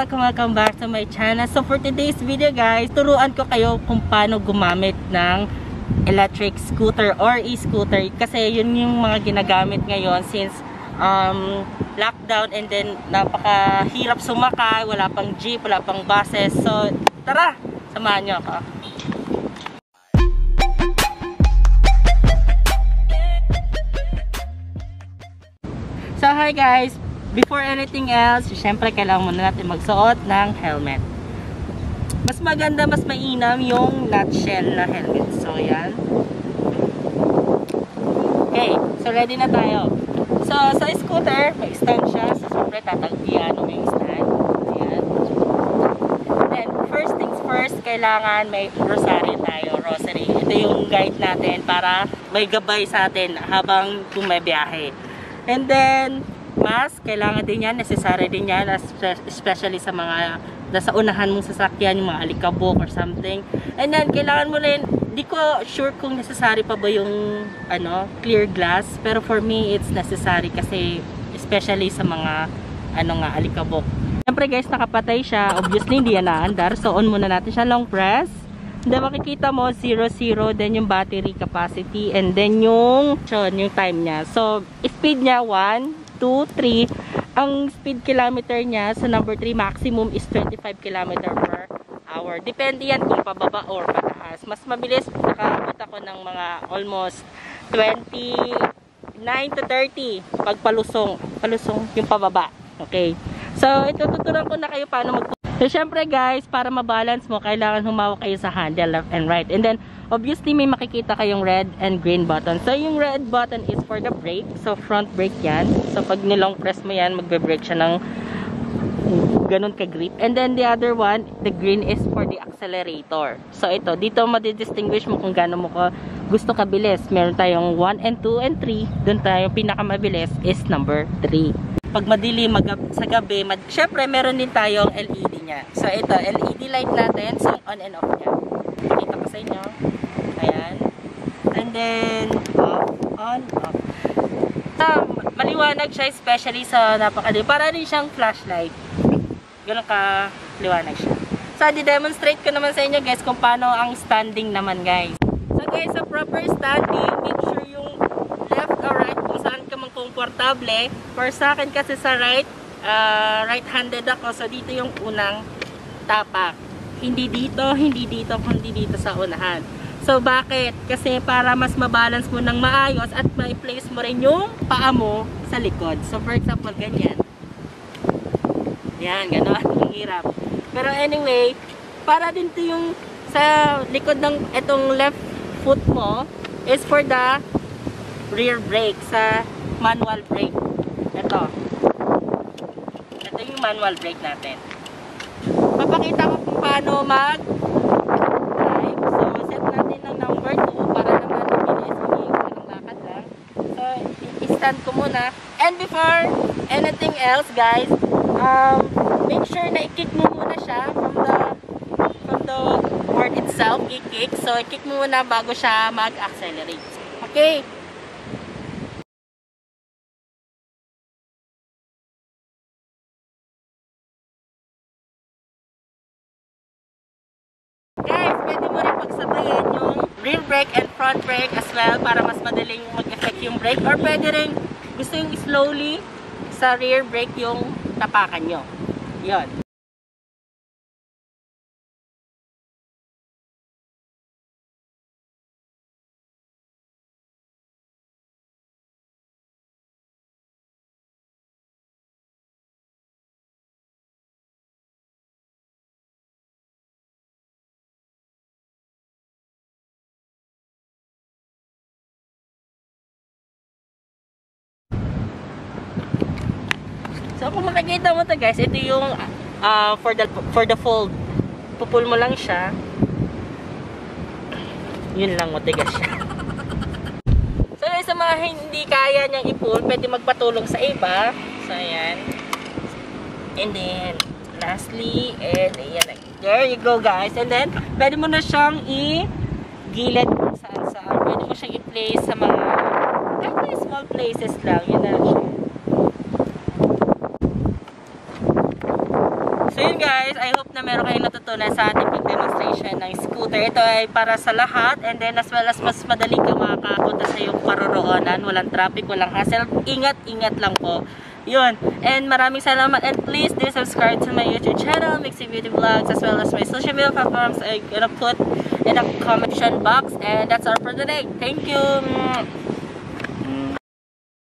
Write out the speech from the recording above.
Welcome back to my channel. So for today's video guys, turuan ko kayo kung paano gumamit ng electric scooter or e-scooter. Kasi yun yung mga ginagamit ngayon since lockdown, and then napakahirap sumakay. Wala pang jeep, wala pang buses. So tara, samahan nyo ako. So hi guys, before anything else, syempre kailangan muna natin magsuot ng helmet. Mas maganda, mas mainam yung nutshell na helmet. So yan. Okay, so ready na tayo. So sa scooter, may stand siya. So syempre tatagpian mo yung stand. Ayan. Then first things first, kailangan may rosary tayo. Rosary. Ito yung guide natin para may gabay sa atin habang bumibiyahe. And then, mask, kailangan din yan, necessary din yan, especially sa mga nasa unahan mong sasakyan, yung mga alikabok or something. And then, kailangan mo rin, di ko sure kung necessary pa ba yung clear glass, pero for me, it's necessary kasi especially sa mga alikabok. Siyempre guys, nakapatay siya, obviously hindi yan naandar, so on muna natin siya, long press. And then, makikita mo, 0-0, then yung battery capacity, and then yung time niya. So, speed niya, 1, 2, 3. Ang speed kilometer niya sa number 3, maximum is 25 km per hour. Depende yan kung pababa or pataas. Mas mabilis, nakaabot ako ng mga almost 29 to 30 pag palusong. Palusong yung pababa. Okay. So, ito, tuturuan ko na kayo paano mag- So, syempre guys, para mabalance mo, kailangan humawak kayo sa handle, left and right. And then, obviously, may makikita kayong red and green button. So, yung red button is for the brake. So, front brake yan. So, pag nilong press mo yan, magbe-brake siya ng ganun ka-grip. And then, the other one, the green is for the accelerator. So, ito, dito madidistinguish mo kung gano'n mo ko gusto kabilis. Meron tayong 1 and 2 and 3. Doon tayo, pinakamabilis is number 3. Pag madilim sa gabi, syempre, meron din tayong LED. So, ito, LED light natin. So, on and off niya. Pakita ko sa inyo. Ayan. And then, off, on, off. So, maliwanag siya, especially sa napakali. Para rin siyang flashlight. Ganun ka, liwanag siya. So, di-demonstrate ko naman sa inyo, guys, kung paano ang standing naman, guys. So, guys, sa proper standing, make sure yung left or right, kung saan ka mang komportable. For sa akin kasi sa right, right-handed ako, so dito yung unang tapak. Hindi dito, kundi dito sa unahan. So, bakit? Kasi para mas mabalance mo ng maayos at ma-place mo rin yung paa mo sa likod. So, for example, ganyan. Yan, gano'n. Ang hirap. Pero anyway, para din to yung sa likod ng itong left foot mo is for the rear brake, sa manual brake. Ito. Manual brake natin. Papakita ko kung paano mag-drive. So, set natin ng number 2 para naman mabilis yung lakad lang. So, i-stand ko muna. And before anything else, guys, make sure na i-kick mo muna siya from the board itself. I-kick. So, i-kick mo muna bago siya mag-accelerate. Okay. Rear brake and front brake as well para mas madaling mag-effect yung brake, or pwede rin gusto yung slowly sa rear brake yung tapakan nyo. Yun. So, kung makikita mo ito guys, ito yung for the fold. Pupul mo lang siya. Yun lang, matigas siya. So, guys, sa mga hindi kaya niyang i-pull, pwede magpatulong sa iba. So, ayan. And then, lastly, and ayan. There you go, guys. And then, pwede mo na siyang i-gilid kung saan-saan. Pwede mo siyang i-place sa mga small places lang. Yun na siya. So, yun guys, I hope na meron kayong natutunan sa ating demonstration ng scooter. Ito ay para sa lahat, and then as well as mas madali ka makakapunta sa iyong paroroonan. Walang traffic, walang hassle. Ingat-ingat lang po. Yun. And maraming salamat, and please do subscribe to my YouTube channel, Mixie Beauty Vlogs, as well as my social media platforms. I'm gonna put in a comment box, and that's all for today. Thank you!